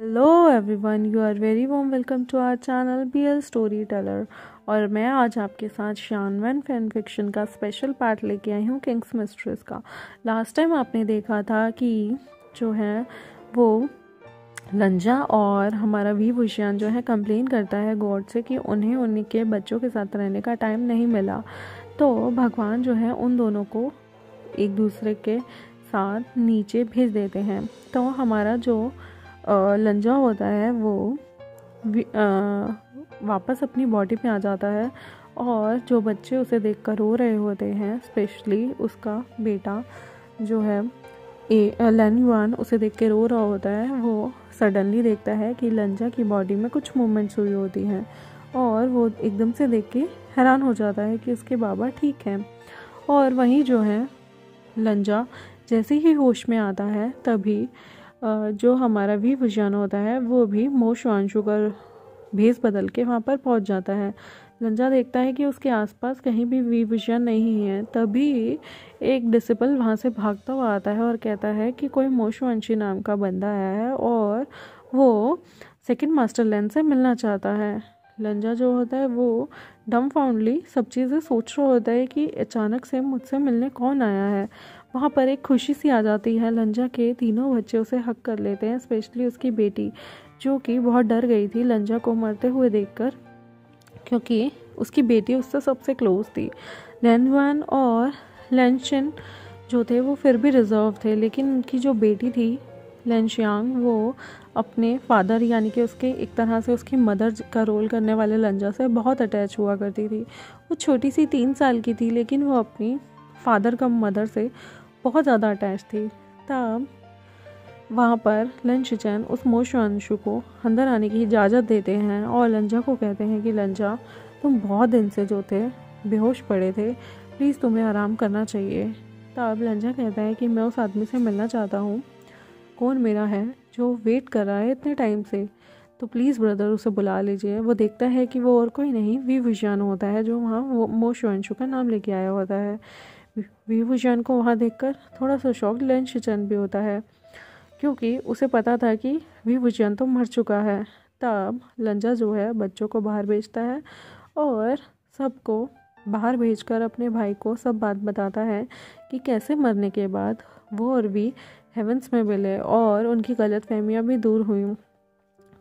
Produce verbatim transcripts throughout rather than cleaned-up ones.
Hello everyone, you are very warm welcome to our channel B L story teller. और मैं आज आपके साथ शानवन फैन फिक्शन का स्पेशल पार्ट लेके आई हूँ किंग्स मिस्ट्रेस का। लास्ट टाइम आपने देखा था कि जो है वो लंजा और हमारा वी भूषण जो है कंप्लेन करता है गॉड से कि उन्हें उनके बच्चों के साथ रहने का टाइम नहीं मिला, तो भगवान जो है उन दोनों को एक दूसरे के साथ नीचे भेज देते हैं। तो हमारा जो लंजा होता है वो वापस अपनी बॉडी में आ जाता है और जो बच्चे उसे देखकर रो रहे होते हैं, स्पेशली उसका बेटा जो है ए लैनवान, उसे देख के रो रहा होता है। वो सडनली देखता है कि लंजा की बॉडी में कुछ मूवमेंट्स हुई होती हैं और वो एकदम से देख के हैरान हो जाता है कि उसके बाबा ठीक हैं। और वहीं जो है लंजा जैसे ही होश में आता है तभी जो हमारा भी भुजान होता है वो भी मोशवांशु का भेस बदल के वहाँ पर पहुँच जाता है। लंजा देखता है कि उसके आसपास कहीं भी वी भुजान नहीं है, तभी एक डिसिपल वहाँ से भागता हुआ आता है और कहता है कि कोई मोशवांशी नाम का बंदा आया है और वो सेकंड मास्टर लैन से मिलना चाहता है। लंजा जो होता है वो डम्फाउंडली सब चीज़ें सोच रहा होता है कि अचानक से मुझसे मिलने कौन आया है। वहाँ पर एक खुशी सी आ जाती है, लंजा के तीनों बच्चे उसे हक कर लेते हैं, स्पेशली उसकी बेटी जो कि बहुत डर गई थी लंजा को मरते हुए देखकर, क्योंकि उसकी बेटी उससे सबसे क्लोज थी। लैनवान और लैनशिन जो थे वो फिर भी रिजर्व थे, लेकिन उनकी जो बेटी थी लैनशियांग वो अपने फादर यानी कि उसके एक तरह से उसकी मदर का रोल करने वाले लंजा से बहुत अटैच हुआ करती थी। वो छोटी सी तीन साल की थी लेकिन वो अपनी फादर का मदर से बहुत ज़्यादा अटैच थी। तब वहाँ पर लंशिचैन उस मोशवांशु को अंदर आने की इजाज़त देते हैं और लंजा को कहते हैं कि लंजा तुम बहुत दिन से जो थे बेहोश पड़े थे, प्लीज़ तुम्हें आराम करना चाहिए। तब लंजा कहता है कि मैं उस आदमी से मिलना चाहता हूँ, कौन मेरा है जो वेट कर रहा है इतने टाइम से, तो प्लीज़ ब्रदर उसे बुला लीजिए। वो देखता है कि वो और कोई नहीं वी भुजान होता है जो वहाँ वो मोशवांशु का नाम लेके आया होता है। वी भुजान को वहाँ देखकर थोड़ा सा शॉक लैनशिचैन भी होता है, क्योंकि उसे पता था कि वी भुजान तो मर चुका है। तब लंजा जो है बच्चों को बाहर भेजता है और सबको बाहर भेजकर अपने भाई को सब बात बताता है कि कैसे मरने के बाद वो और वी हेवंस में मिले और उनकी गलतफहमियां भी दूर हुई।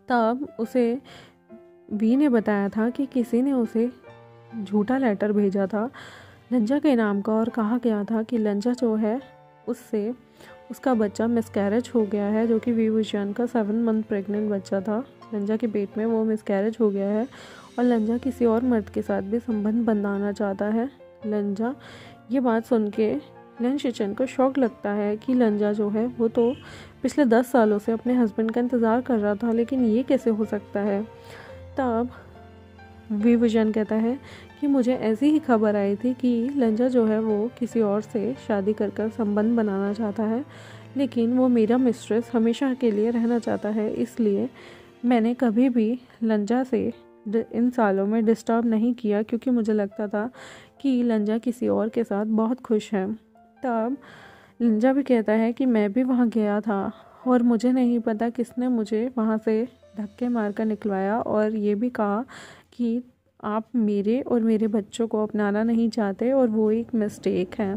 तब उसे वी ने बताया था कि किसी ने उसे झूठा लेटर भेजा था लंजा के नाम का और कहा गया था कि लंजा जो है उससे उसका बच्चा मिसकैरेज हो गया है, जो कि वी भूषण का सेवन मंथ प्रेग्नेंट बच्चा था। लंजा के पेट में वो मिसकैरेज हो गया है और लंजा किसी और मर्द के साथ भी संबंध बनाना चाहता है। लंजा ये बात सुन के लैनशिचैन को शौक लगता है कि लंजा जो है वो तो पिछले दस सालों से अपने हस्बैंड का इंतज़ार कर रहा था, लेकिन ये कैसे हो सकता है। तब वी भुजान कहता है कि मुझे ऐसी ही खबर आई थी कि लंजा जो है वो किसी और से शादी कर कर संबंध बनाना चाहता है, लेकिन वो मेरा मिस्ट्रेस हमेशा के लिए रहना चाहता है, इसलिए मैंने कभी भी लंजा से इन सालों में डिस्टर्ब नहीं किया, क्योंकि मुझे लगता था कि लंजा किसी और के साथ बहुत खुश है। तब लंजा भी कहता है कि मैं भी वहाँ गया था और मुझे नहीं पता किसने मुझे वहाँ से धक्के मार कर निकलवाया और ये भी कहा कि आप मेरे और मेरे बच्चों को अपनाना नहीं चाहते और वो एक मिस्टेक है।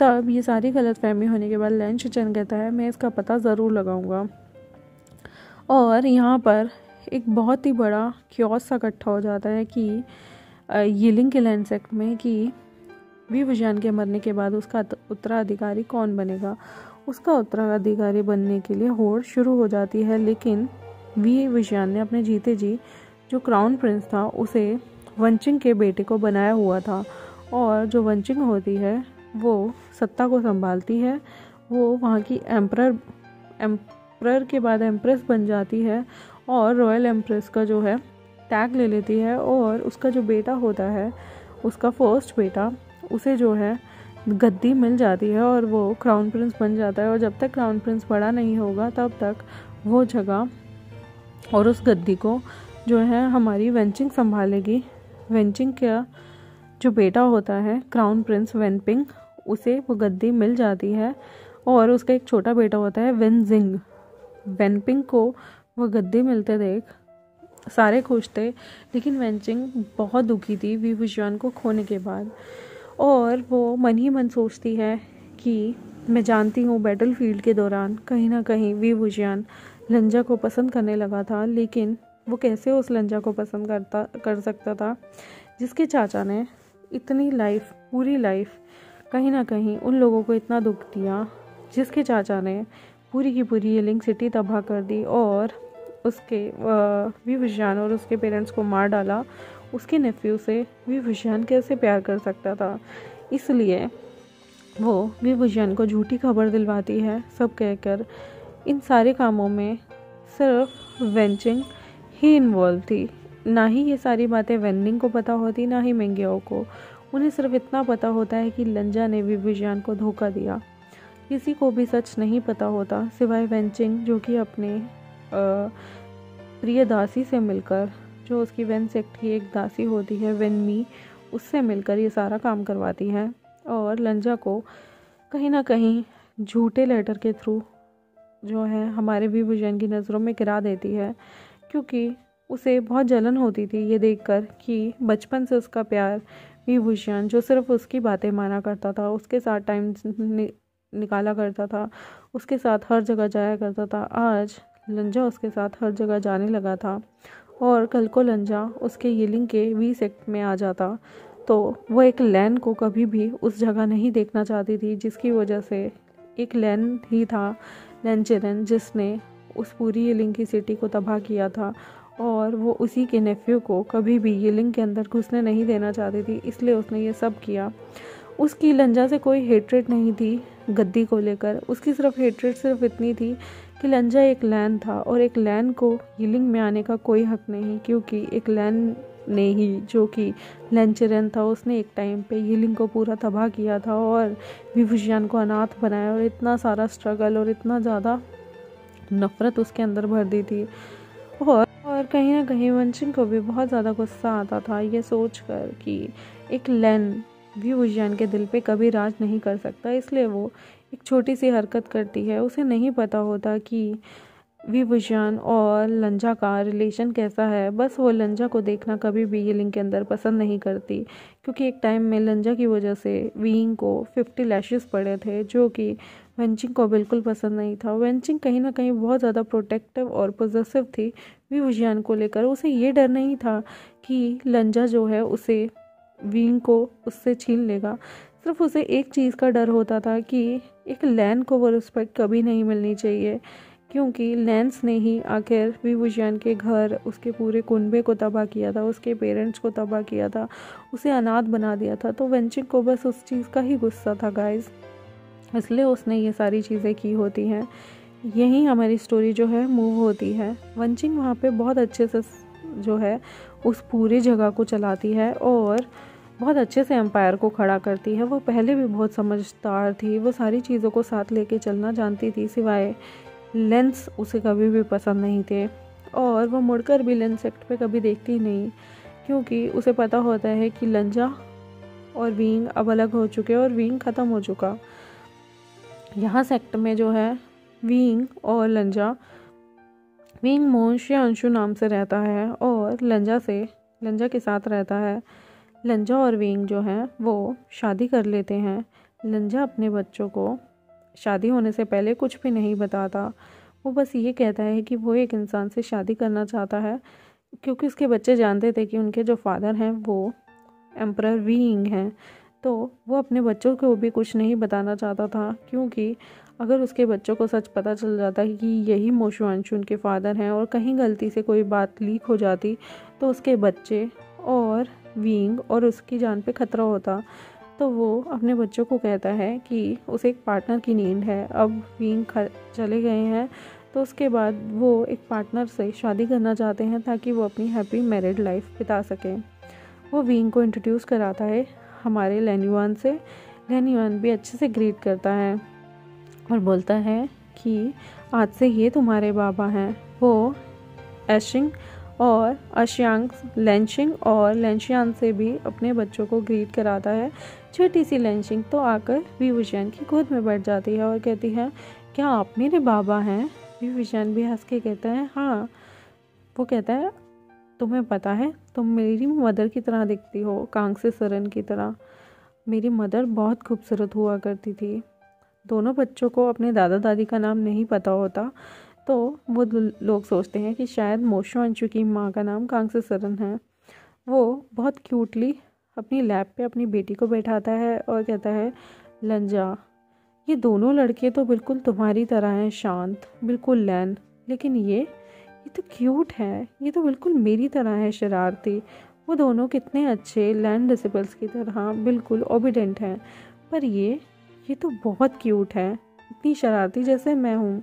तब ये सारी गलतफहमी होने के बाद लैनशिचैन कहता है मैं इसका पता ज़रूर लगाऊंगा। और यहाँ पर एक बहुत ही बड़ा क्योस सा इकट्ठा हो जाता है कि यिलिंग के लैंड सेक्ट में कि वी भुजान के मरने के बाद उसका उत्तराधिकारी कौन बनेगा। उसका उत्तराधिकारी बनने के लिए होड़ शुरू हो जाती है, लेकिन वी भुजान ने अपने जीते जी जो क्राउन प्रिंस था उसे वंचिंग के बेटे को बनाया हुआ था, और जो वंचिंग होती है वो सत्ता को संभालती है। वो वहाँ की एम्परर एम्परर के बाद एम्प्रेस बन जाती है और रॉयल एम्प्रेस का जो है टैग ले लेती है, और उसका जो बेटा होता है उसका फर्स्ट बेटा उसे जो है गद्दी मिल जाती है और वो क्राउन प्रिंस बन जाता है। और जब तक क्राउन प्रिंस बड़ा नहीं होगा तब तक वो जगह और उस गद्दी को जो है हमारी वेंचिंग संभालेगी। वेंचिंग का जो बेटा होता है क्राउन प्रिंस वेनपिंग, उसे वो गद्दी मिल जाती है और उसका एक छोटा बेटा होता है वेनजिंग। वेनपिंग को वो गद्दी मिलते देख सारे खुश थे, लेकिन वेंचिंग बहुत दुखी थी विभूषण को खोने के बाद। और वो मन ही मन सोचती है कि मैं जानती हूँ बैटलफील्ड के दौरान कहीं ना कहीं विभूषण लंजा को पसंद करने लगा था, लेकिन वो कैसे उस लंजा को पसंद करता कर सकता था जिसके चाचा ने इतनी लाइफ, पूरी लाइफ कहीं ना कहीं उन लोगों को इतना दुख दिया, जिसके चाचा ने पूरी की पूरी येलिंग सिटी तबाह कर दी और उसके विभूषण और उसके पेरेंट्स को मार डाला। उसके नेफ्यू से विभूषण कैसे प्यार कर सकता था? इसलिए वो विभूषण को झूठी खबर दिलवाती है सब कहकर। इन सारे कामों में सिर्फ वेंचिंग ही इन्वॉल्व थी, ना ही ये सारी बातें वेंडिंग को पता होती, ना ही मेंगियाओ को। उन्हें सिर्फ इतना पता होता है कि लंजा ने विभूषण को धोखा दिया। किसी को भी सच नहीं पता होता सिवाय वेंचिंग, जो कि अपने प्रिय दासी से मिलकर, जो उसकी वेन सेक्ट की एक दासी होती है वेनमी, उससे मिलकर ये सारा काम करवाती है और लंजा को कहीं ना कहीं झूठे लेटर के थ्रू जो है हमारे विभूषण की नज़रों में गिरा देती है, क्योंकि उसे बहुत जलन होती थी ये देखकर कि बचपन से उसका प्यार विभूषण, जो सिर्फ उसकी बातें माना करता था, उसके साथ टाइम नि, निकाला करता था, उसके साथ हर जगह जाया करता था, आज लंजा उसके साथ हर जगह जाने लगा था और कल को लंजा उसके येलिंग के वी सेक्ट में आ जाता। तो वो एक लैन को कभी भी उस जगह नहीं देखना चाहती थी, जिसकी वजह से एक लैन ही था लैन चिरन, जिसने उस पूरी येलिंग की सिटी को तबाह किया था और वो उसी के नेफ्यू को कभी भी येलिंग के अंदर घुसने नहीं देना चाहती थी, इसलिए उसने ये सब किया। उसकी लंजा से कोई हेट्रेड नहीं थी गद्दी को लेकर, उसकी सिर्फ हेट्रेड सिर्फ इतनी थी कि लंजा एक लैन था और एक लैन को येलिंग में आने का कोई हक नहीं, क्योंकि एक लैन ने ही, जो कि लैन चिरन था, उसने एक टाइम पे येलिंग को पूरा तबाह किया था और विभूषण को अनाथ बनाया और इतना सारा स्ट्रगल और इतना ज़्यादा नफ़रत उसके अंदर भर दी थी। और और कहीं ना कहीं वेंचिंग को भी बहुत ज़्यादा गुस्सा आता था ये सोचकर कि एक लैन विभूषण के दिल पे कभी राज नहीं कर सकता, इसलिए वो एक छोटी सी हरकत करती है। उसे नहीं पता होता कि विभूषण और लंजा का रिलेशन कैसा है, बस वो लंजा को देखना कभी भी येलिंग के अंदर पसंद नहीं करती, क्योंकि एक टाइम में लंजा की वजह से वीइंग को फिफ्टी लैशेस पड़े थे, जो कि वेंचिंग को बिल्कुल पसंद नहीं था। वेंचिंग कहीं ना कहीं बहुत ज़्यादा प्रोटेक्टिव और पोजेसिव थी विभूषण को लेकर। उसे ये डर नहीं था कि लंजा जो है उसे वीइंग को उससे छीन लेगा, सिर्फ उसे एक चीज़ का डर होता था कि एक लैन को वो रिस्पेक्ट कभी नहीं मिलनी चाहिए, क्योंकि लैंस ने ही आखिर विभूषण के घर, उसके पूरे कुनबे को तबाह किया था, उसके पेरेंट्स को तबाह किया था, उसे अनाथ बना दिया था। तो वेंचिंग को बस उस चीज़ का ही गुस्सा था गाइस, इसलिए उसने ये सारी चीज़ें की होती हैं। यही हमारी स्टोरी जो है मूव होती है। वेंचिंग वहाँ पे बहुत अच्छे से जो है उस पूरी जगह को चलाती है और बहुत अच्छे से एम्पायर को खड़ा करती है। वो पहले भी बहुत समझदार थी, वो सारी चीज़ों को साथ लेके चलना जानती थी, सिवाय लेंस उसे कभी भी पसंद नहीं थे और वो मुड़कर भी लेंस एक्ट पे कभी देखती नहीं, क्योंकि उसे पता होता है कि लंजा और वीइंग अब अलग हो चुके और वीइंग ख़त्म हो चुका। यहाँ सेक्ट में जो है वीइंग और लंजा, वीइंग मोंश या अंशु नाम से रहता है और लंजा से लंजा के साथ रहता है। लंजा और वीइंग जो है वो शादी कर लेते हैं। लंजा अपने बच्चों को शादी होने से पहले कुछ भी नहीं बताता, वो बस ये कहता है कि वो एक इंसान से शादी करना चाहता है, क्योंकि उसके बच्चे जानते थे कि उनके जो फादर हैं वो एम्परर वीइंग हैं। तो वो अपने बच्चों को भी कुछ नहीं बताना चाहता था, क्योंकि अगर उसके बच्चों को सच पता चल जाता कि यही मोशु अंशु उनके फादर हैं और कहीं गलती से कोई बात लीक हो जाती तो उसके बच्चे और वीइंग और उसकी जान पे खतरा होता। तो वो अपने बच्चों को कहता है कि उसे एक पार्टनर की नींद है। अब वीइंग चले गए हैं तो उसके बाद वो एक पार्टनर से शादी करना चाहते हैं ताकि वो अपनी हैप्पी मैरिड लाइफ बिता सकें। वो वीइंग को इंट्रोड्यूस कराता है हमारे लैन्युआन से। लैन्युआन भी अच्छे से ग्रीट करता है और बोलता है कि आज से ये तुम्हारे बाबा हैं। वो एशिंग और अशियांग लैंशिंग और लैंशियान से भी अपने बच्चों को ग्रीट कराता है। छोटी सी लैंशिंग तो आकर विभूषण की गोद में बैठ जाती है और कहती है, क्या आप मेरे बाबा हैं? भी विशाल भी हंस के कहता है, हाँ, वो कहता है तुम्हें पता है तुम मेरी मदर की तरह दिखती हो, कांग से सरन की तरह। मेरी मदर बहुत खूबसूरत हुआ करती थी। दोनों बच्चों को अपने दादा दादी का नाम नहीं पता होता, तो वो लोग सोचते हैं कि शायद मोशो अंशु की माँ का नाम कांग से सरन है। वो बहुत क्यूटली अपनी लैब पे अपनी बेटी को बैठाता है और कहता है, लंजा, ये दोनों लड़के तो बिल्कुल तुम्हारी तरह हैं, शांत, बिल्कुल लैन, लेकिन ये ये तो क्यूट है, ये तो बिल्कुल मेरी तरह है, शरारती। वो दोनों कितने अच्छे लैंड डिसिपल्स की तरह बिल्कुल ओबिडेंट हैं, पर ये ये तो बहुत क्यूट है, इतनी शरारती जैसे मैं हूँ।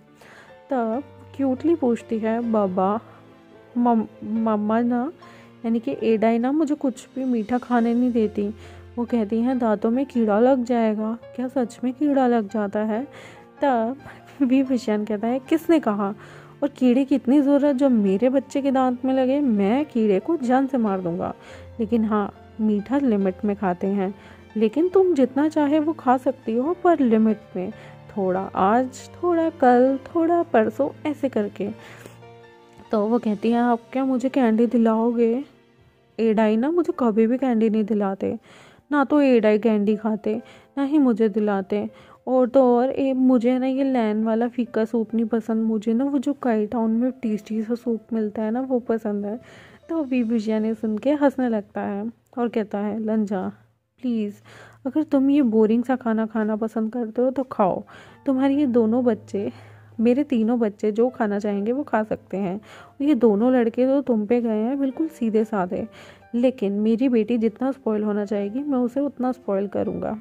तब क्यूटली पूछती है, बाबा, मम्मा ना, यानी कि एडाई ना मुझे कुछ भी मीठा खाने नहीं देती। वो कहती हैं, दांतों में कीड़ा लग जाएगा। क्या सच में कीड़ा लग जाता है? तब भी विशाल कहता है, किसने कहा, और कीड़े की इतनी ज़रूरत जो मेरे बच्चे के दांत में लगे? मैं कीड़े को जान से मार दूंगा। लेकिन हाँ, मीठा लिमिट में खाते हैं, लेकिन तुम जितना चाहे वो खा सकती हो, पर लिमिट में, थोड़ा आज, थोड़ा कल, थोड़ा परसों, ऐसे करके। तो वो कहती हैं, आप क्या मुझे कैंडी दिलाओगे? एडाई ना मुझे कभी भी कैंडी नहीं दिलाते, ना तो एडाई कैंडी खाते, ना ही मुझे दिलाते। और तो और ए, मुझे ना ये लैन वाला फीका सूप नहीं पसंद, मुझे ना वो जो काई टाउन में टेस्टी सा सूप मिलता है ना, वो पसंद है। तो बीबिजिया ने सुन के हंसने लगता है और कहता है, लंजा, प्लीज़, अगर तुम ये बोरिंग सा खाना खाना पसंद करते हो तो खाओ। तुम्हारे ये दोनों बच्चे, मेरे तीनों बच्चे जो खाना चाहेंगे वो खा सकते हैं। ये दोनों लड़के तो तुम पे गए हैं, बिल्कुल सीधे साधे, लेकिन मेरी बेटी जितना स्पॉइल होना चाहेगी मैं उसे उतना स्पॉइल करूँगा।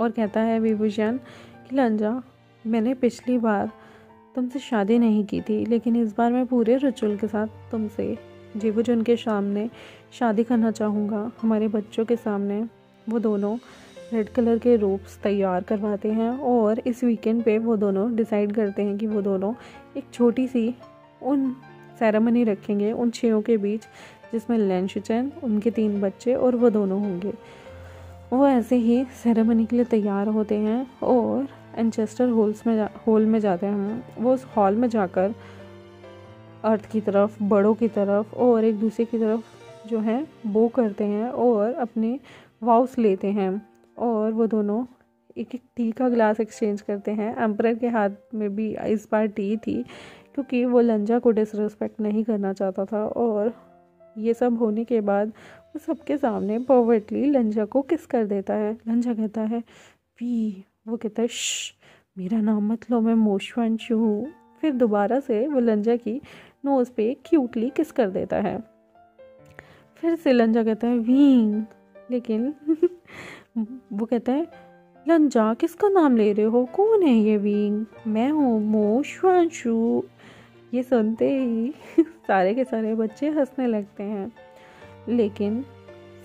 और कहता है विभूषण कि लंजा, मैंने पिछली बार तुमसे शादी नहीं की थी, लेकिन इस बार मैं पूरे रिचुअल के साथ तुमसे जीवजन के सामने शादी करना चाहूँगा, हमारे बच्चों के सामने। वो दोनों रेड कलर के रोप्स तैयार करवाते हैं और इस वीकेंड पे वो दोनों डिसाइड करते हैं कि वो दोनों एक छोटी सी उन सेरेमनी रखेंगे उन छयों के बीच, जिसमें लैंशुचैन, उनके तीन बच्चे और वो दोनों होंगे। वो ऐसे ही सेरेमनी के लिए तैयार होते हैं और एंचेस्टर हॉल्स में हॉल में जाते हैं। वो उस हॉल में जाकर अर्थ की तरफ, बड़ों की तरफ और एक दूसरे की तरफ जो है बो करते हैं और अपने वाउस लेते हैं, और वो दोनों एक एक टी का ग्लास एक्सचेंज करते हैं। एम्परर के हाथ में भी इस बार टी थी, क्योंकि वो लंजा को डिसरेस्पेक्ट नहीं करना चाहता था। और ये सब होने के बाद वो सबके सामने पोवर्टली लंजा को किस कर देता है। लंजा कहता है, वी, वो कहता है, श्श, मेरा नाम मत लो, मैं मोशो अंशु हूँ। फिर दोबारा से वो लंजा की नोज़ पे क्यूटली किस कर देता है। फिर से लंजा कहता है, वींग, लेकिन वो कहता है, लंजा, किसका नाम ले रहे हो? कौन है ये विंग? मैं हूँ मोशो अंशु। ये सुनते ही सारे के सारे बच्चे हंसने लगते हैं, लेकिन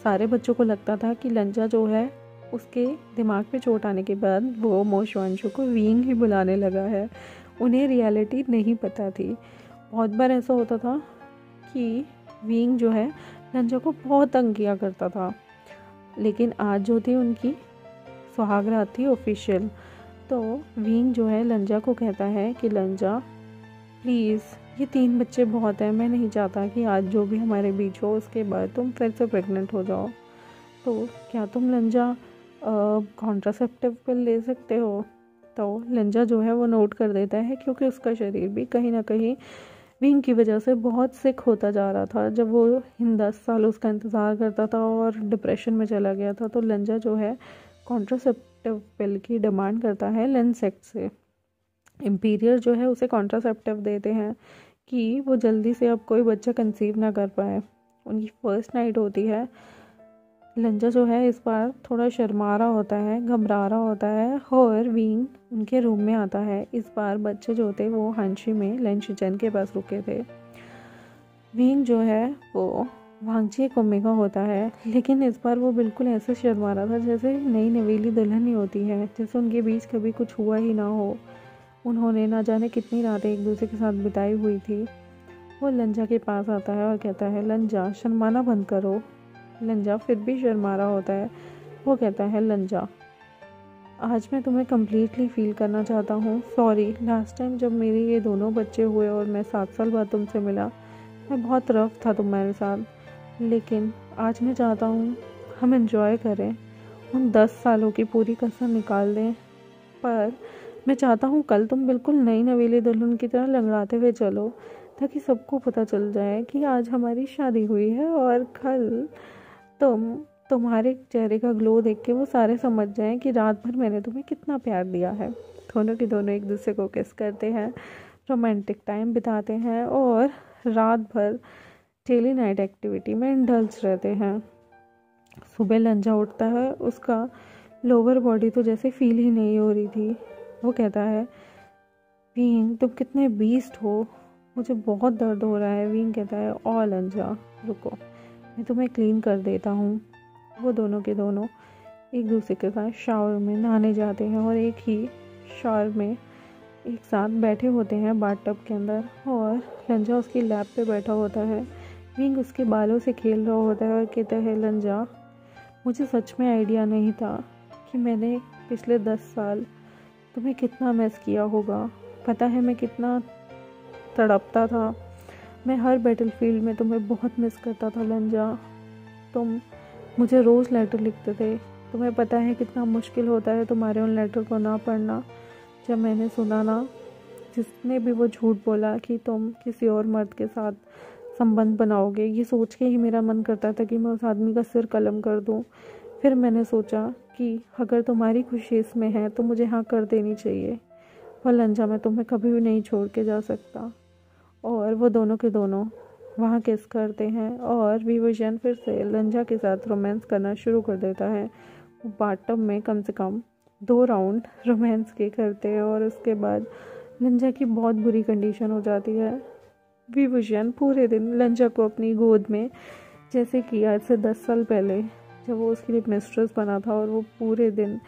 सारे बच्चों को लगता था कि लंजा जो है उसके दिमाग पे चोट आने के बाद वो मोशो अंशु को विंग ही बुलाने लगा है। उन्हें रियलिटी नहीं पता थी। बहुत बार ऐसा होता था कि विंग जो है लंजा को बहुत तंग किया करता था, लेकिन आज जो थी उनकी सुहागरात थी ऑफिशियल। तो विंग जो है लंजा को कहता है कि लंजा, प्लीज़, ये तीन बच्चे बहुत हैं, मैं नहीं चाहता कि आज जो भी हमारे बीच हो उसके बाद तुम फिर से प्रेग्नेंट हो जाओ। तो क्या तुम लंजा कॉन्ट्रासेप्टिव पिल ले सकते हो? तो लंजा जो है वो नोट कर देता है, क्योंकि उसका शरीर भी कहीं ना कहीं विंग की वजह से बहुत सिक होता जा रहा था। जब वो इन दस साल उसका इंतज़ार करता था और डिप्रेशन में चला गया था, तो लंजा जो है कॉन्ट्रासेप्टिव पिल की डिमांड करता है लेंसेक्ट से। इम्पीरियर जो है उसे कॉन्ट्रासेप्टिव देते हैं कि वो जल्दी से अब कोई बच्चा कंसीव ना कर पाए। उनकी फर्स्ट नाइट होती है। लंजा जो है इस बार थोड़ा शर्मा रहा होता है, घबरा रहा होता है, और विंग उनके रूम में आता है। इस बार बच्चे जो थे वो हांशी में लैंशुचैन के पास रुके थे। विंग जो है वो वांगची कोमेगा होता है, लेकिन इस बार वो बिल्कुल ऐसे शर्मा रहा था जैसे नई नवेली दुल्हन ही होती है, जैसे उनके बीच कभी कुछ हुआ ही ना हो। उन्होंने ना जाने कितनी रातें एक दूसरे के साथ बिताई हुई थी। वो लंजा के पास आता है और कहता है, लंजा, शर्माना बंद करो। लंजा फिर भी शर्मा रहा होता है। वो कहता है, लंजा, आज मैं तुम्हें कम्प्लीटली फ़ील करना चाहता हूँ। सॉरी, लास्ट टाइम जब मेरे ये दोनों बच्चे हुए और मैं सात साल बाद तुमसे मिला, मैं बहुत रफ था तुम्हारे साथ। लेकिन आज मैं चाहता हूँ हम एंजॉय करें, उन दस सालों की पूरी कसर निकाल दें। पर मैं चाहता हूँ कल तुम बिल्कुल नई नवेली दुल्हन की तरह लंगड़ाते हुए चलो, ताकि सबको पता चल जाए कि आज हमारी शादी हुई है। और कल तुम तुम्हारे चेहरे का ग्लो देख के वो सारे समझ जाएं कि रात भर मैंने तुम्हें कितना प्यार दिया है। दोनों के दोनों एक दूसरे को किस करते हैं, रोमांटिक टाइम बिताते हैं और रात भर डेली नाइट एक्टिविटी में इंडल्ज रहते हैं। सुबह लंजा उठता है, उसका लोअर बॉडी तो जैसे फील ही नहीं हो रही थी। वो कहता है, वींग तुम कितने बीस्ट हो, मुझे बहुत दर्द हो रहा है। वींग कहता है, ओ लंजा रुको, मैं तुम्हें क्लीन कर देता हूँ। वो दोनों के दोनों एक दूसरे के साथ शावर में नहाने जाते हैं और एक ही शावर में एक साथ बैठे होते हैं बाथटब के अंदर। और लंजा उसकी लैब पे बैठा होता है, विंग उसके बालों से खेल रहा होता है और कहता है, लंजा मुझे सच में आइडिया नहीं था कि मैंने पिछले दस साल तुम्हें कितना मिस किया होगा। पता है मैं कितना तड़पता था, मैं हर बैटलफील्ड में तुम्हें बहुत मिस करता था। लंजा तुम मुझे रोज़ लेटर लिखते थे, तुम्हें पता है कितना मुश्किल होता है तुम्हारे उन लेटर को ना पढ़ना। जब मैंने सुना ना जिसने भी वो झूठ बोला कि तुम किसी और मर्द के साथ संबंध बनाओगे, ये सोच के ही मेरा मन करता था कि मैं उस आदमी का सिर कलम कर दूं। फिर मैंने सोचा कि अगर तुम्हारी खुशी इसमें है तो मुझे हाँ कर देनी चाहिए। पर लंजा मैं तुम्हें कभी भी नहीं छोड़ के जा सकता। और वो दोनों के दोनों वहाँ किस करते हैं और विवेचन फिर से लंजा के साथ रोमांस करना शुरू कर देता है। वो बाथटब में कम से कम दो राउंड रोमांस के करते हैं और उसके बाद लंजा की बहुत बुरी कंडीशन हो जाती है। विवेचन पूरे दिन लंजा को अपनी गोद में, जैसे कि आज से दस साल पहले जब वो उसके लिए मिस्ट्रेस बना था, और वो पूरे दिन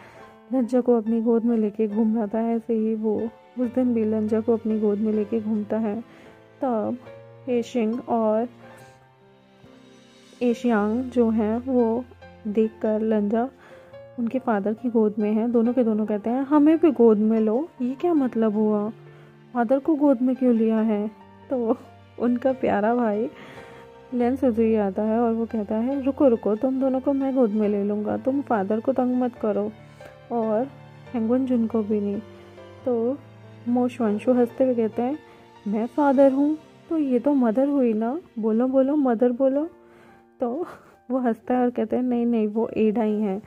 लंजा को अपनी गोद में लेके घूम रहा था। ऐसे ही वो उस दिन भी लंजा को अपनी गोद में लेके घूमता है। तब एशिंग और एशियांग जो हैं वो देखकर लंजा उनके फादर की गोद में है। दोनों के दोनों कहते हैं, हमें भी गोद में लो, ये क्या मतलब हुआ, फादर को गोद में क्यों लिया है। तो उनका प्यारा भाई लेन सुजुई आता है और वो कहता है, रुको रुको, तुम दोनों को मैं गोद में ले लूँगा, तुम फादर को तंग मत करो और हेंगुन जुन को भी नहीं। तो मोशवंशु हंसते हुए कहते हैं, मैं फादर हूँ तो ये तो मदर हुई ना, बोलो बोलो मदर बोलो। तो वो हंसता है और कहते हैं, नहीं नहीं वो एडा ही हैं।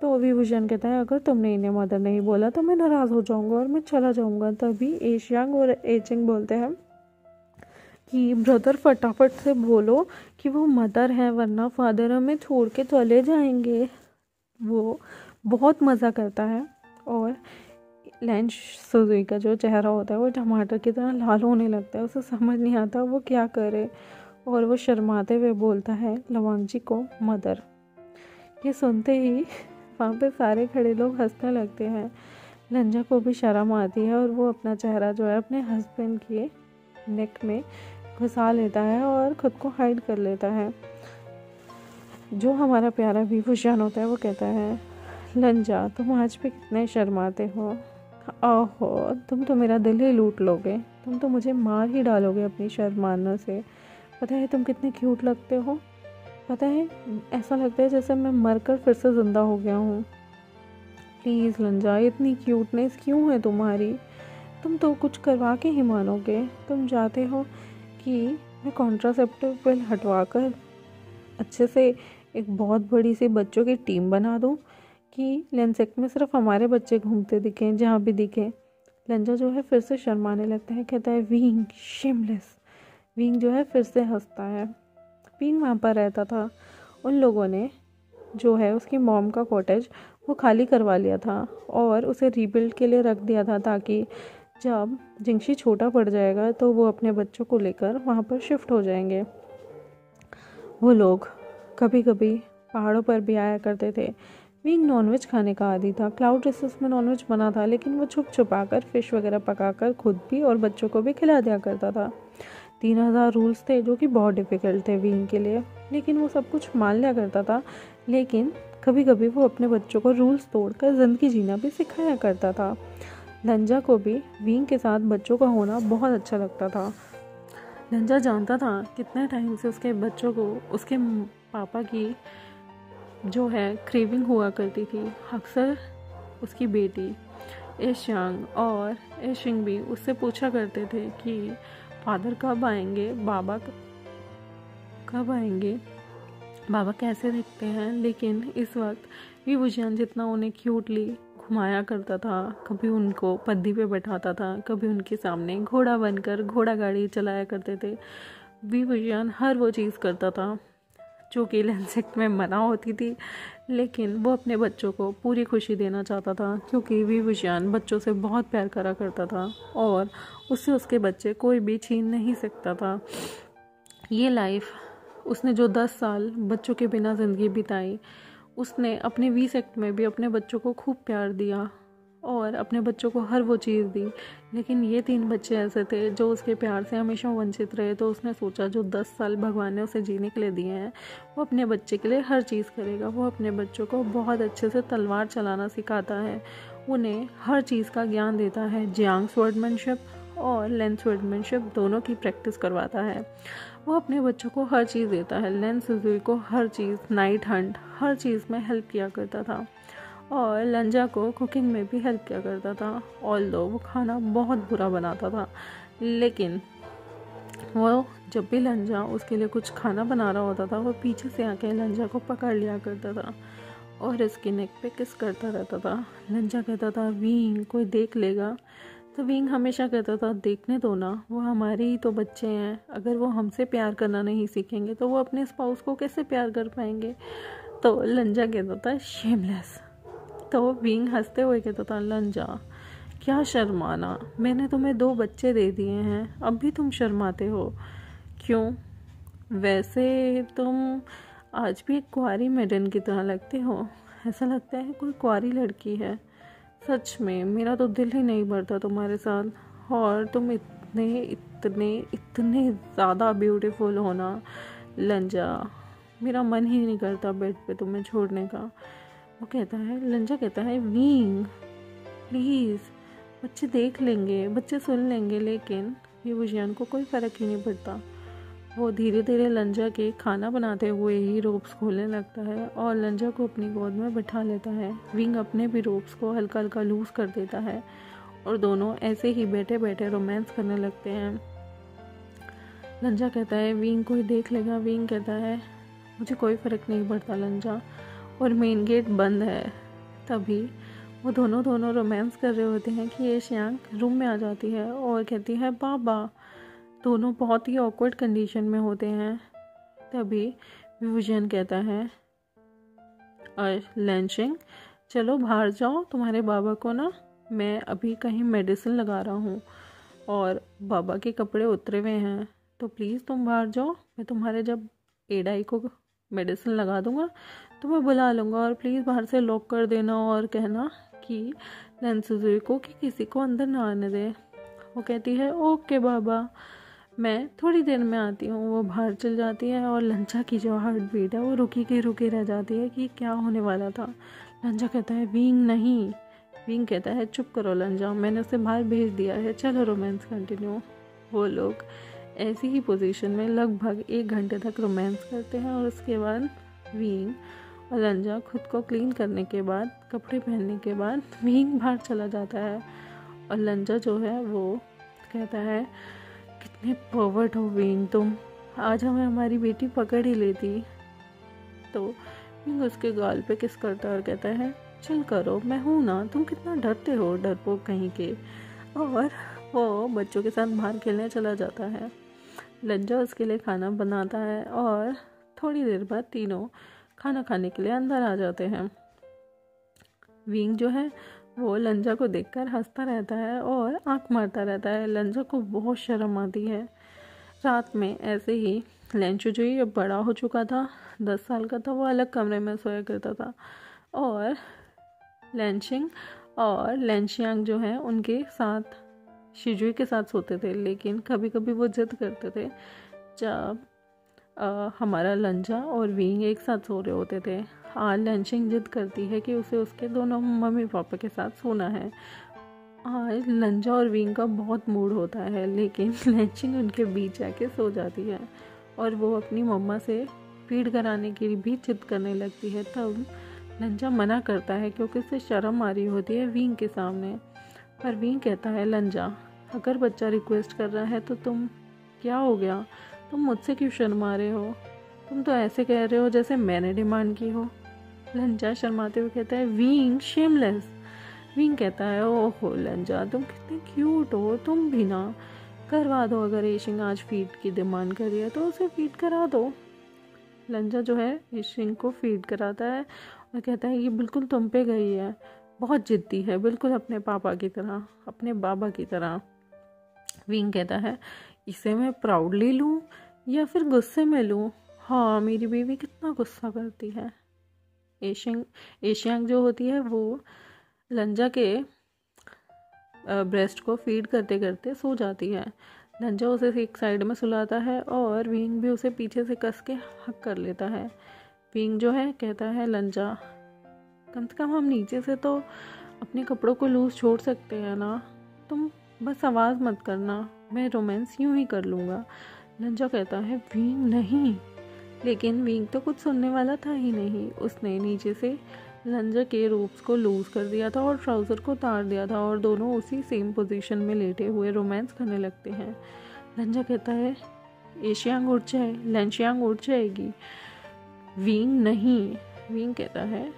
तो विभूषण कहता है, अगर तुमने इन्हें मदर नहीं बोला तो मैं नाराज़ हो जाऊंगा और मैं चला जाऊंगा। तभी एशियांग और एचिंग बोलते हैं कि ब्रदर फटाफट से बोलो कि वो मदर हैं, वरना फादर हमें छोड़ के चले जाएंगे। वो बहुत मज़ा करता है और लैंच सुजुई का जो चेहरा होता है वो टमाटर की तरह लाल होने लगता है। उसे समझ नहीं आता वो क्या करे और वो शर्माते हुए बोलता है लवांग जी को मदर। ये सुनते ही वहाँ पे सारे खड़े लोग हंसने लगते हैं। लंजा को भी शर्म आती है और वो अपना चेहरा जो है अपने हस्बैंड के नेक में घुसा लेता है और ख़ुद को हाइड कर लेता है। जो हमारा प्यारा विभूषण होता है वो कहता है, लंजा तुम आज भी कितने शर्माते हो, ओहो तुम तो मेरा दिल ही लूट लोगे, तुम तो मुझे मार ही डालोगे अपनी शर्माना से। पता है तुम कितने क्यूट लगते हो, पता है ऐसा लगता है जैसे मैं मरकर फिर से ज़िंदा हो गया हूँ। प्लीज़ लंजा, इतनी क्यूटनेस क्यों है तुम्हारी, तुम तो कुछ करवा के ही मानोगे। तुम चाहते हो कि मैं कॉन्ट्रासेप्टिव पिल हटवा कर अच्छे से एक बहुत बड़ी सी बच्चों की टीम बना दूँ कि लेंसेक में सिर्फ हमारे बच्चे घूमते दिखें जहाँ भी दिखें। लंजा जो है फिर से शर्माने लगता है, कहता है विंग शेमलेस। विंग जो है फिर से हंसता है। विंग वहाँ पर रहता था, उन लोगों ने जो है उसकी मॉम का कॉटेज वो खाली करवा लिया था और उसे रीबिल्ड के लिए रख दिया था, ताकि जब जिंगशी छोटा पड़ जाएगा तो वो अपने बच्चों को लेकर वहाँ पर शिफ्ट हो जाएंगे। वो लोग कभी कभी पहाड़ों पर भी आया करते थे। विंग नॉनवेज खाने का आदी था, क्लाउड रेसेस में नॉनवेज बना था, लेकिन वो छुप छुपा कर फिश वगैरह पकाकर खुद भी और बच्चों को भी खिला दिया करता था। तीन हज़ार रूल्स थे जो कि बहुत डिफ़िकल्ट थे विंग के लिए, लेकिन वो सब कुछ मान लिया करता था। लेकिन कभी कभी वो अपने बच्चों को रूल्स तोड़कर ज़िंदगी जीना भी सिखाया करता था। लंजा को भी विंग के साथ बच्चों का होना बहुत अच्छा लगता था। लंजा जानता था कितने टाइम से उसके बच्चों को उसके पापा की जो है क्रेविंग हुआ करती थी। अक्सर उसकी बेटी एशियांग और एशिंग भी उससे पूछा करते थे कि फादर कब आएंगे, बाबा कब आएंगे, बाबा कैसे दिखते हैं। लेकिन इस वक्त वी वुजियान जितना उन्हें क्यूटली घुमाया करता था, कभी उनको पद्दी पे बैठाता था, कभी उनके सामने घोड़ा बनकर घोड़ा गाड़ी चलाया करते थे। वी वुजियान हर वो चीज़ करता था जो कि लंसेक्ट में मना होती थी, लेकिन वो अपने बच्चों को पूरी खुशी देना चाहता था क्योंकि वी वुजियान बच्चों से बहुत प्यार करा करता था और उससे उसके बच्चे कोई भी छीन नहीं सकता था। ये लाइफ उसने जो दस साल बच्चों के बिना ज़िंदगी बिताई, उसने अपने वी सेक्ट में भी अपने बच्चों को खूब प्यार दिया और अपने बच्चों को हर वो चीज़ दी, लेकिन ये तीन बच्चे ऐसे थे जो उसके प्यार से हमेशा वंचित रहे। तो उसने सोचा जो दस साल भगवान ने उसे जीने के लिए दिए हैं वो अपने बच्चे के लिए हर चीज़ करेगा। वो अपने बच्चों को बहुत अच्छे से तलवार चलाना सिखाता है, उन्हें हर चीज़ का ज्ञान देता है, जियांग स्वर्डमैनशिप और लेंस स्वर्डमैनशिप दोनों की प्रैक्टिस करवाता है। वो अपने बच्चों को हर चीज़ देता है। लेंस सुजुई को हर चीज़, नाइट हंट, हर चीज़ में हेल्प किया करता था और लंजा को कुकिंग में भी हेल्प किया करता था। ऑल्दो वो खाना बहुत बुरा बनाता था, लेकिन वो जब भी लंजा उसके लिए कुछ खाना बना रहा होता था वो पीछे से आके लंजा को पकड़ लिया करता था और इसके नेक पे किस करता रहता था। लंजा कहता था विंग कोई देख लेगा, तो विंग हमेशा कहता था देखने दो ना, वो हमारे ही तो बच्चे हैं, अगर वो हमसे प्यार करना नहीं सीखेंगे तो वो अपने स्पाउस को कैसे प्यार कर पाएंगे। तो लंजा कहता था शेमलेस। तो विंग हंसते हुए कहता था लंजा क्या शर्माना, मैंने तुम्हें दो बच्चे दे दिए हैं, अब भी तुम शर्माते हो क्यों? वैसे तुम आज भी एक कुंवारी मेडन की तरह लगते हो, ऐसा लगता है कोई कुंवारी लड़की है। सच में मेरा तो दिल ही नहीं भरता तुम्हारे साथ, और तुम इतने इतने इतने ज़्यादा ब्यूटीफुल हो ना लंजा, मेरा मन ही नहीं करता बेड पे तुम्हें छोड़ने का। वो कहता है, लंजा कहता है विंग प्लीज़, बच्चे देख लेंगे, बच्चे सुन लेंगे, लेकिन ये वुजियान को कोई फ़र्क ही नहीं पड़ता। वो धीरे धीरे लंजा के खाना बनाते हुए ही रोप्स खोलने लगता है और लंजा को अपनी गोद में बिठा लेता है। विंग अपने भी रोप्स को हल्का हल्का लूज कर देता है और दोनों ऐसे ही बैठे बैठे रोमांस करने लगते हैं। लंजा कहता है विंग कोई देख लेगा, विंग कहता है मुझे कोई फ़र्क नहीं पड़ता लंजा, और मेन गेट बंद है। तभी वो दोनों दोनों रोमांस कर रहे होते हैं कि एशियांग रूम में आ जाती है और कहती है बाबा। दोनों बहुत ही ऑकवर्ड कंडीशन में होते हैं। तभी विभूषण कहता है लैंशिंग चलो बाहर जाओ, तुम्हारे बाबा को ना मैं अभी कहीं मेडिसिन लगा रहा हूँ और बाबा के कपड़े उतरे हुए हैं, तो प्लीज़ तुम बाहर जाओ, मैं तुम्हारे जब एडाई को मेडिसिन लगा दूँगा तो मैं बुला लूँगा, और प्लीज़ बाहर से लॉक कर देना और कहना कि लैंसुजुई को कि किसी को अंदर ना आने दे। वो कहती है ओके बाबा, मैं थोड़ी देर में आती हूँ। वो बाहर चल जाती है और लंजा की जो हार्ट बीट है वो रुकी के रुकी रह जाती है कि क्या होने वाला था। लंजा कहता है विंग नहीं, विंग कहता है चुप करो लंजा, मैंने उसे बाहर भेज दिया है, चलो रोमांस कंटिन्यू। वो लोग ऐसी ही पोजीशन में लगभग एक घंटे तक रोमांस करते हैं और उसके बाद विंग और लंजा खुद को क्लीन करने के बाद, कपड़े पहनने के बाद विंग बाहर चला जाता है और लंजा जो है वो कहता है कितने पर्वर्ट हो विंग तुम, आज हमें हमारी बेटी पकड़ ही लेती। तो विंग उसके गाल पे किस करता है और कहता है चल करो, मैं हूँ ना, तुम कितना डरते हो, डरपोक कहीं के। और वो बच्चों के साथ बाहर खेलने चला जाता है। लंजा उसके लिए खाना बनाता है और थोड़ी देर बाद तीनों खाना खाने के लिए अंदर आ जाते हैं। विंग जो है वो लंजा को देखकर हंसता रहता है और आंख मारता रहता है। लंजा को बहुत शर्म आती है। रात में ऐसे ही लैंशुजुई जब बड़ा हो चुका था, दस साल का था, वो अलग कमरे में सोया करता था और लैंशिंग और लैंशियांग जो हैं उनके साथ शिजुई के साथ सोते थे। लेकिन कभी कभी वो जिद करते थे। जब आ, हमारा लंजा और विंग एक साथ सो रहे होते थे लंशिंग जिद करती है कि उसे उसके दोनों मम्मी पापा के साथ सोना है। आज लंजा और विंग का बहुत मूड होता है, लेकिन लंशिंग उनके बीच आके सो जाती है और वो अपनी मम्मा से फीड कराने की भी जिद करने लगती है। तब लंजा मना करता है क्योंकि उसे शर्म आ रही होती है विंग के सामने। पर विंग कहता है, लंजा, अगर बच्चा रिक्वेस्ट कर रहा है तो तुम क्या हो गया, तुम मुझसे क्यों शर्मा रहे हो, तुम तो ऐसे कह रहे हो जैसे मैंने डिमांड की हो। लंजा शर्माते हुए कहता है, विंग शेमलेस। विंग कहता है, ओहो लंजा, तुम कितने क्यूट हो, तुम भी ना करवा दो, अगर ईशिंग आज फीड की डिमांड कर रही है तो उसे फीड करा दो। लंजा जो है ईशिंग को फीड कराता है और कहता है, ये बिल्कुल तुम पे गई है, बहुत जिद्दी है, बिल्कुल अपने पापा की तरह, अपने बाबा की तरह। विंग कहता है, इसे मैं प्राउडली लूँ या फिर गुस्से में लूँ, हाँ मेरी बीवी कितना गुस्सा करती है। एशिंग एशियांग जो होती है वो लंजा के ब्रेस्ट को फीड करते करते सो जाती है। लंजा उसे एक साइड में सुलाता है और विंग भी उसे पीछे से कस के हक कर लेता है। विंग जो है कहता है, लंजा, कम से कम हम नीचे से तो अपने कपड़ों को लूज छोड़ सकते हैं ना, तुम बस आवाज़ मत करना, मैं रोमांस यूं ही कर लूँगा। लंजा कहता है, विंग नहीं, लेकिन विंग तो कुछ सुनने वाला था ही नहीं। उसने नीचे से लंजा के रोप्स को लूज़ कर दिया था और ट्राउज़र को उतार दिया था और दोनों उसी सेम पोजीशन में लेटे हुए रोमांस करने लगते हैं। लंजा कहता है, एशियांग उठ जाए, लंशियांग उठ जाएगी। विंग नहीं। विंग कहता है,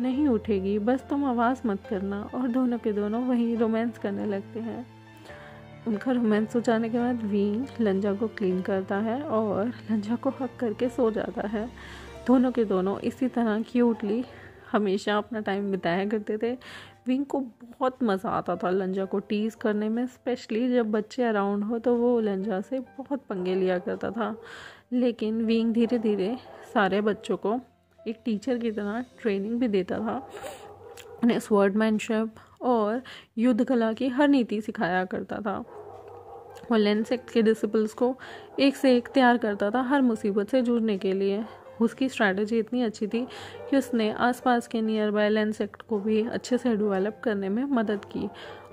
नहीं उठेगी, बस तुम आवाज़ मत करना। और दोनों के दोनों वहीं रोमांस करने लगते हैं। उनका रोमांस हो जाने के बाद विंग लंजा को क्लीन करता है और लंजा को हक करके सो जाता है। दोनों के दोनों इसी तरह क्यूटली हमेशा अपना टाइम बिताया करते थे। विंग को बहुत मज़ा आता था लंजा को टीज़ करने में, स्पेशली जब बच्चे अराउंड हो तो वो लंजा से बहुत पंगे लिया करता था। लेकिन विंग धीरे धीरे सारे बच्चों को एक टीचर की तरह ट्रेनिंग भी देता था, उन्हें स्वॉर्डमैनशिप और युद्ध कला की हर नीति सिखाया करता था। वो लेंसेक्ट के डिसिपल्स को एक से एक तैयार करता था हर मुसीबत से जूझने के लिए। उसकी स्ट्रैटेजी इतनी अच्छी थी कि उसने आसपास के नियर बाय लेंसेक्ट को भी अच्छे से डेवलप करने में मदद की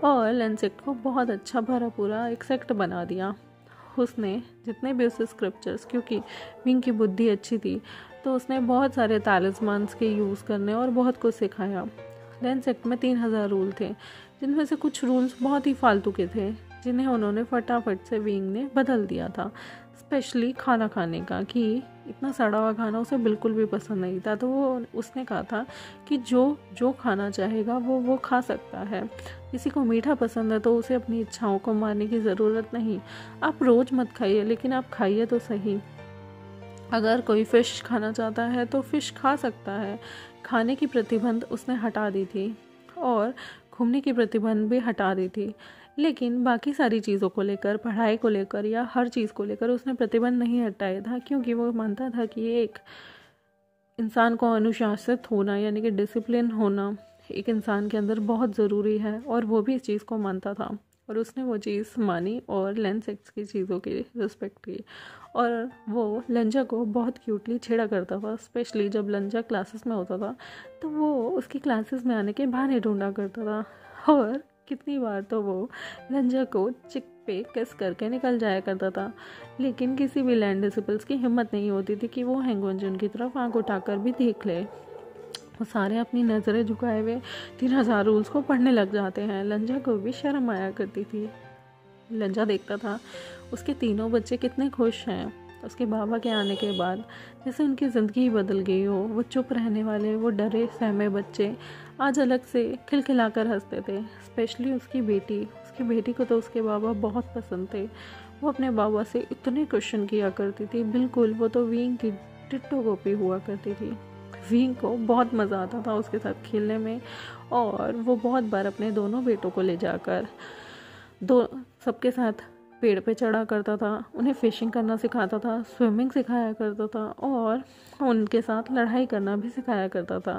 और लेंसेक्ट को बहुत अच्छा भरा पूरा एक सेक्ट बना दिया। उसने जितने भी उसे स्क्रिप्चर्स, क्योंकि विंग की बुद्धि अच्छी थी तो उसने बहुत सारे तालिस्मान्स के यूज़ करने और बहुत कुछ सिखाया। लेंसेक्ट में तीन हज़ार रूल थे, जिनमें से कुछ रूल्स बहुत ही फालतू के थे जिन्हें उन्होंने फटाफट से विंग ने बदल दिया था, स्पेशली खाना खाने का, कि इतना सड़ा हुआ खाना उसे बिल्कुल भी पसंद नहीं था। तो वो उसने कहा था कि जो जो खाना चाहेगा वो वो खा सकता है। किसी को मीठा पसंद है तो उसे अपनी इच्छाओं को मारने की ज़रूरत नहीं। आप रोज़ मत खाइए, लेकिन आप खाइए तो सही। अगर कोई फ़िश खाना चाहता है तो फ़िश खा सकता है। खाने की प्रतिबंध उसने हटा दी थी और घूमने की प्रतिबंध भी हटा दी थी, लेकिन बाकी सारी चीज़ों को लेकर, पढ़ाई को लेकर या हर चीज़ को लेकर उसने प्रतिबंध नहीं हटाया था, क्योंकि वो मानता था कि एक इंसान को अनुशासित होना यानी कि डिसिप्लिन होना एक इंसान के अंदर बहुत ज़रूरी है, और वो भी इस चीज़ को मानता था और उसने वो चीज़ मानी और लेंसेक्स की चीज़ों की रिस्पेक्ट की। और वो लंजा को बहुत क्यूटली छेड़ा करता था, स्पेशली जब लंजा क्लासेस में होता था तो वो उसकी क्लासेस में आने के बहाने ढूंढा करता था और कितनी बार तो वो लंजा को चिक पे किस करके निकल जाया करता था। लेकिन किसी भी लैंड डिसिपल्स की हिम्मत नहीं होती थी कि वो हैंगवंजुन की तरफ आँख उठाकर भी देख ले। वो सारे अपनी नज़रें झुकाए हुए तीन हज़ार रूल्स को पढ़ने लग जाते हैं। लंजा को भी शर्म आया करती थी। लंजा देखता था उसके तीनों बच्चे कितने खुश हैं उसके बाबा के आने के बाद, जैसे उनकी ज़िंदगी ही बदल गई हो। वो चुप रहने वाले, वो डरे सहमे बच्चे आज अलग से खिलखिलाकर हंसते थे, स्पेशली उसकी बेटी। उसकी बेटी को तो उसके बाबा बहुत पसंद थे। वो अपने बाबा से इतने क्वेश्चन किया करती थी, बिल्कुल वो तो विंग की टिट्टो कॉपी हुआ करती थी। विंग को बहुत मज़ा आता था उसके साथ खेलने में और वो बहुत बार अपने दोनों बेटों को ले जाकर दो सबके साथ पेड़ पे चढ़ा करता था, उन्हें फिशिंग करना सिखाता था, स्विमिंग सिखाया करता था और उनके साथ लड़ाई करना भी सिखाया करता था।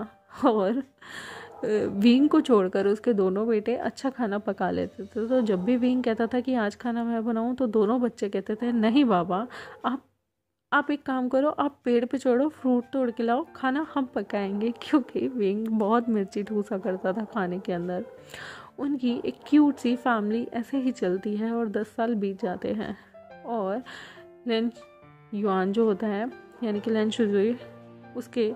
और विंग को छोड़कर उसके दोनों बेटे अच्छा खाना पका लेते थे, तो जब भी विंग कहता था कि आज खाना मैं बनाऊँ तो दोनों बच्चे कहते थे, नहीं बाबा, आप आप एक काम करो, आप पेड़ पे चढ़ो, फ्रूट तोड़ के लाओ, खाना हम पकाएंगे। क्योंकि विंग बहुत मिर्ची ठूसा करता था खाने के अंदर। उनकी एक क्यूट सी फैमिली ऐसे ही चलती है और दस साल बीत जाते हैं। और लेन युआन जो होता है, यानी कि लेन शुजुई, उसके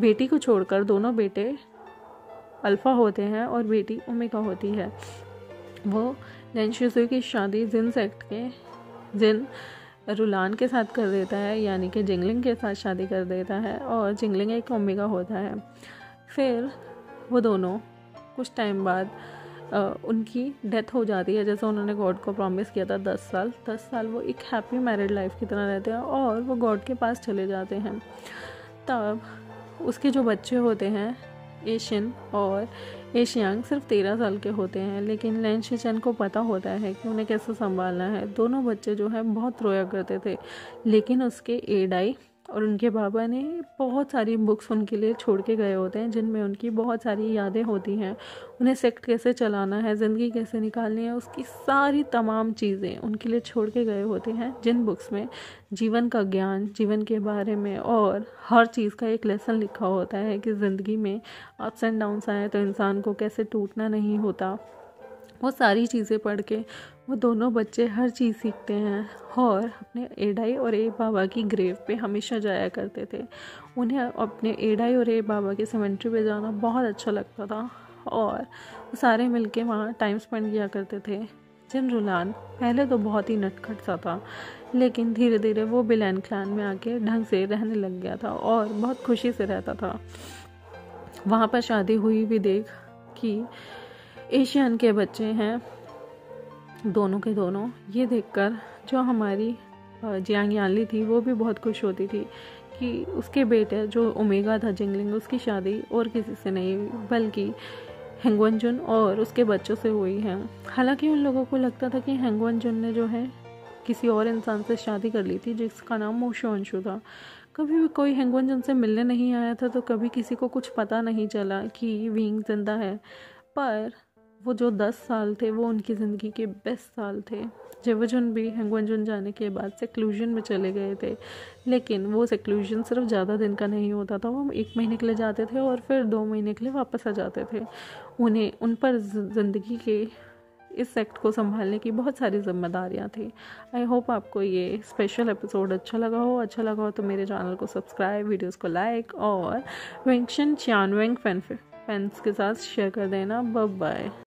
बेटी को छोड़कर दोनों बेटे अल्फ़ा होते हैं और बेटी ओमेगा होती है। वो लेन शुजुई की शादी जिन सेक्ट के जिन रुलान के साथ कर देता है, यानी कि जिंगलिंग के साथ शादी कर देता है, और जिंगलिंग एक ओमेगा होता है। फिर वो दोनों कुछ टाइम बाद आ, उनकी डेथ हो जाती है, जैसे उन्होंने गॉड को प्रॉमिस किया था। दस साल दस साल वो एक हैप्पी मैरिड लाइफ की तरह रहते हैं और वो गॉड के पास चले जाते हैं। तब उसके जो बच्चे होते हैं, एशियन और एशियांग, सिर्फ तेरह साल के होते हैं, लेकिन लेन शिचन को पता होता है कि उन्हें कैसे संभालना है। दोनों बच्चे जो हैं बहुत रोया करते थे, लेकिन उसके एडाई और उनके बाबा ने बहुत सारी बुक्स उनके लिए छोड़ के गए होते हैं, जिनमें उनकी बहुत सारी यादें होती हैं। उन्हें सेक्ट कैसे चलाना है, ज़िंदगी कैसे निकालनी है, उसकी सारी तमाम चीज़ें उनके लिए छोड़ के गए होते हैं, जिन बुक्स में जीवन का ज्ञान, जीवन के बारे में और हर चीज़ का एक लेसन लिखा होता है कि ज़िंदगी में अप्स एंड डाउन्स आए तो इंसान को कैसे टूटना नहीं होता। वो सारी चीज़ें पढ़ के वो दोनों बच्चे हर चीज़ सीखते हैं और अपने एडाई और ए बाबा की ग्रेव पे हमेशा जाया करते थे। उन्हें अपने एडाई और ए बाबा के सेमेंट्री पे जाना बहुत अच्छा लगता था और वो सारे मिलके वहाँ टाइम स्पेंड किया करते थे। जिन रुलान पहले तो बहुत ही नटखट सा था, लेकिन धीरे धीरे वो बिलान क्लान में आके ढंग से रहने लग गया था और बहुत खुशी से रहता था। वहाँ पर शादी हुई भी देख कि एशियन के बच्चे हैं दोनों के दोनों, ये देखकर जो हमारी जियांग यानली थी वो भी बहुत खुश होती थी कि उसके बेटे जो ओमेगा था जिंगलिंग, उसकी शादी और किसी से नहीं बल्कि हेंगवनजुन और उसके बच्चों से हुई है। हालांकि उन लोगों को लगता था कि हेंगवनजुन ने जो है किसी और इंसान से शादी कर ली थी जिसका नाम मोशोअंशु था। कभी भी कोई हेंगवनजुन से मिलने नहीं आया था, तो कभी किसी को कुछ पता नहीं चला कि विंग जिंदा है। पर वो जो दस साल थे वो उनकी ज़िंदगी के बेस्ट साल थे। जेवजुन भी हेंगवनजुन जाने के बाद सेक्लूजन में चले गए थे, लेकिन वो सेक्लूजन सिर्फ ज़्यादा दिन का नहीं होता था। वो एक महीने के लिए जाते थे और फिर दो महीने के लिए वापस आ जाते थे। उन्हें उन पर ज़िंदगी के इस सेक्ट को संभालने की बहुत सारी जिम्मेदारियाँ थी। आई होप आपको ये स्पेशल एपिसोड अच्छा लगा हो। अच्छा लगा हो तो मेरे चैनल को सब्सक्राइब, वीडियोज़ को लाइक और विंगशन चियानवेंग फैन फैंस के साथ शेयर कर देना। Bye bye.